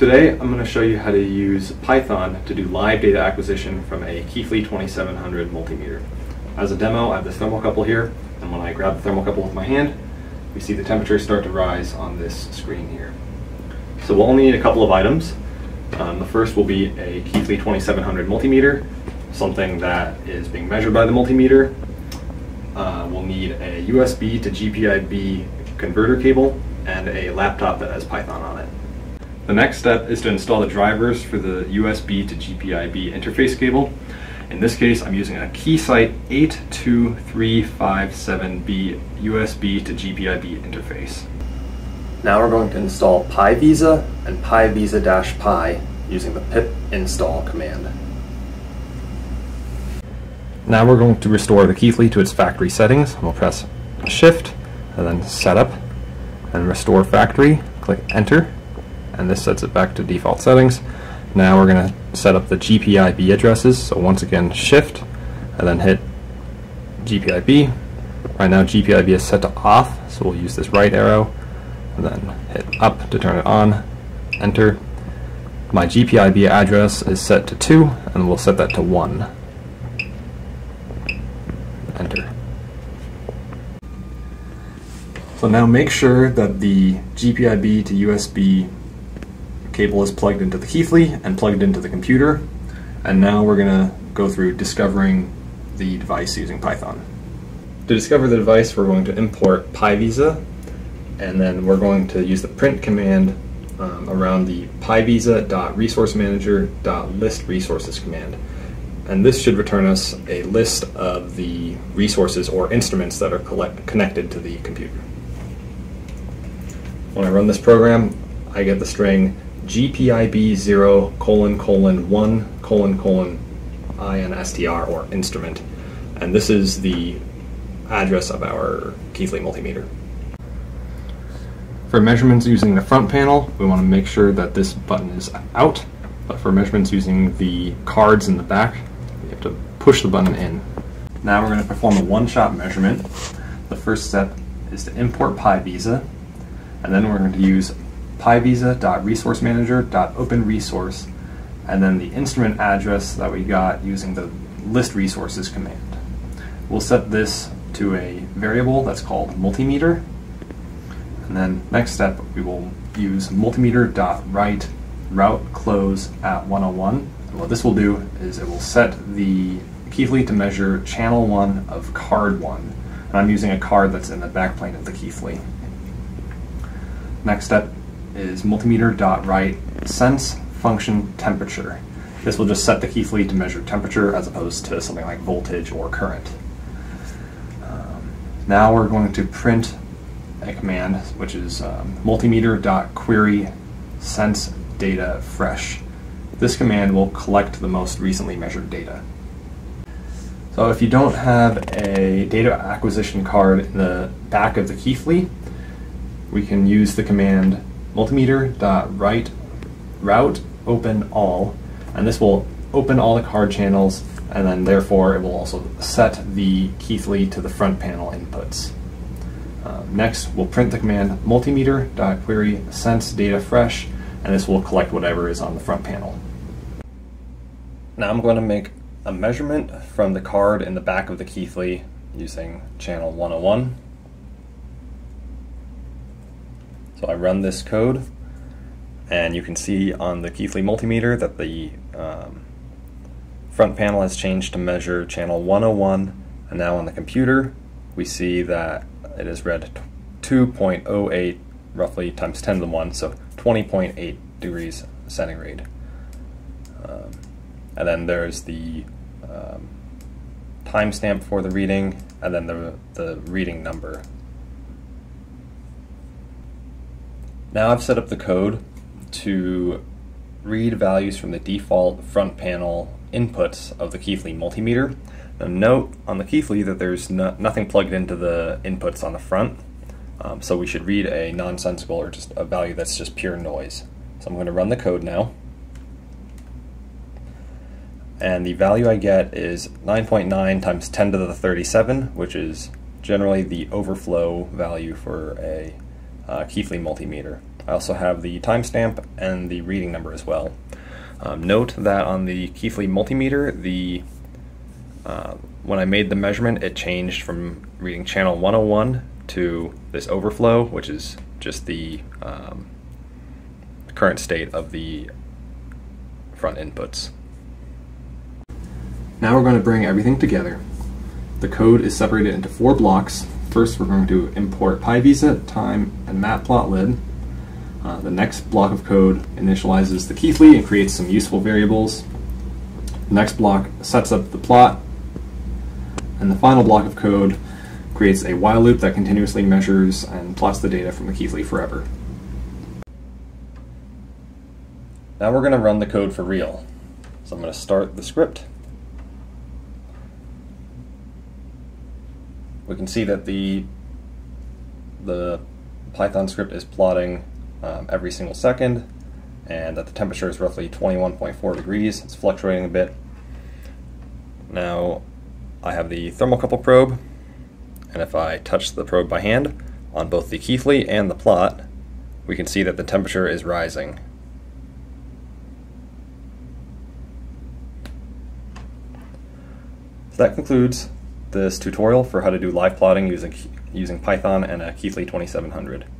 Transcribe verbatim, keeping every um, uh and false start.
Today I'm going to show you how to use Python to do live data acquisition from a Keithley twenty-seven hundred multimeter. As a demo, I have this thermocouple here, and when I grab the thermocouple with my hand, we see the temperature start to rise on this screen here. So we'll only need a couple of items. Um, the first will be a Keithley twenty-seven hundred multimeter, something that is being measured by the multimeter. Uh, we'll need a U S B to G P I B converter cable and a laptop that has Python on it. The next step is to install the drivers for the U S B to G P I B interface cable. In this case, I'm using a Keysight eight two three five seven B U S B to G P I B interface. Now we're going to install PyVisa and PyVisa-py using the pip install command. Now we're going to restore the Keithley to its factory settings. We'll press Shift and then Setup and Restore Factory. Click Enter. And this sets it back to default settings. Now we're going to set up the G P I B addresses, so once again Shift and then hit G P I B. Right now G P I B is set to off, so we'll use this right arrow and then hit up to turn it on, enter. My G P I B address is set to two and we'll set that to one. Enter. So now make sure that the G P I B to U S B cable is plugged into the Keithley and plugged into the computer, and now we're gonna go through discovering the device using Python. To discover the device, we're going to import PyVisa, and then we're going to use the print command um, around the pyvisa dot resource manager dot list resources command, and this should return us a list of the resources or instruments that are collect connected to the computer. When I run this program, I get the string G P I B zero colon colon one colon colon I N S T R, or instrument, and this is the address of our Keithley multimeter. For measurements using the front panel, we want to make sure that this button is out, but for measurements using the cards in the back, you have to push the button in. Now we're going to perform a one-shot measurement. The first step is to import PyVisa, and then we're going to use pyvisa dot resource manager dot open resource and then the instrument address that we got using the list resources command. We'll set this to a variable that's called multimeter, and then next step we will use multimeter.write route close at one oh one, and what this will do is it will set the Keithley to measure channel one of card one, and I'm using a card that's in the backplane of the Keithley. Next step is multimeter.write sense function temperature. This will just set the Keithley to measure temperature as opposed to something like voltage or current. Um, now we're going to print a command which is um, multimeter.query sense data fresh. This command will collect the most recently measured data. So if you don't have a data acquisition card in the back of the Keithley, we can use the command multimeter.write route open all, and this will open all the card channels, and then therefore it will also set the Keithley to the front panel inputs. Uh, next we'll print the command multimeter.query sense data fresh, and this will collect whatever is on the front panel. Now I'm going to make a measurement from the card in the back of the Keithley using channel one oh one. So I run this code, and you can see on the Keithley multimeter that the um, front panel has changed to measure channel one oh one, and now on the computer we see that it is read two point oh eight roughly times ten to the one, so twenty point eight degrees centigrade. Um, and then there's the um, timestamp for the reading, and then the, the reading number. Now I've set up the code to read values from the default front panel inputs of the Keithley multimeter. Now note on the Keithley that there's no, nothing plugged into the inputs on the front, um, so we should read a nonsensical or just a value that's just pure noise. So I'm going to run the code now, and the value I get is nine point nine times ten to the thirty-seven, which is generally the overflow value for a Uh, Keithley multimeter. I also have the timestamp and the reading number as well. Um, note that on the Keithley multimeter, the uh, when I made the measurement, it changed from reading channel one oh one to this overflow, which is just the um, current state of the front inputs. Now we're going to bring everything together. The code is separated into four blocks. First, we're going to import PyVisa, time, and matplotlib. Uh, the next block of code initializes the Keithley and creates some useful variables. The next block sets up the plot. And the final block of code creates a while loop that continuously measures and plots the data from the Keithley forever. Now we're going to run the code for real. So I'm going to start the script. We can see that the, the Python script is plotting Um, every single second, and that the temperature is roughly twenty-one point four degrees. It's fluctuating a bit. Now I have the thermocouple probe, and if I touch the probe by hand on both the Keithley and the plot, we can see that the temperature is rising. So that concludes this tutorial for how to do live plotting using, using Python and a Keithley twenty-seven hundred.